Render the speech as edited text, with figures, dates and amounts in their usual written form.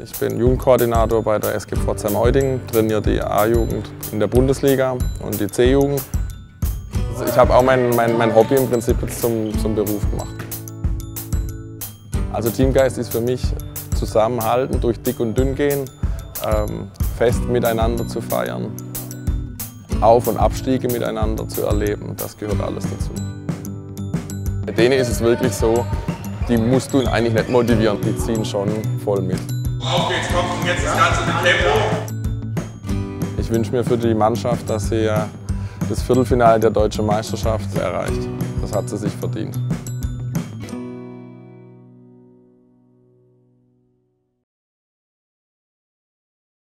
Ich bin Jugendkoordinator bei der SG Pforzheim-Eutingen, trainiere die A-Jugend in der Bundesliga und die C-Jugend. Also ich habe auch mein Hobby im Prinzip jetzt zum Beruf gemacht. Also Teamgeist ist für mich zusammenhalten, durch dick und dünn gehen, Fest miteinander zu feiern, Auf- und Abstiege miteinander zu erleben, das gehört alles dazu. Bei denen ist es wirklich so, die musst du eigentlich nicht motivieren, die ziehen schon voll mit. Auf geht's, komm, jetzt das Ganze mit Tempo. Ich wünsche mir für die Mannschaft, dass sie das Viertelfinale der Deutschen Meisterschaft erreicht. Das hat sie sich verdient.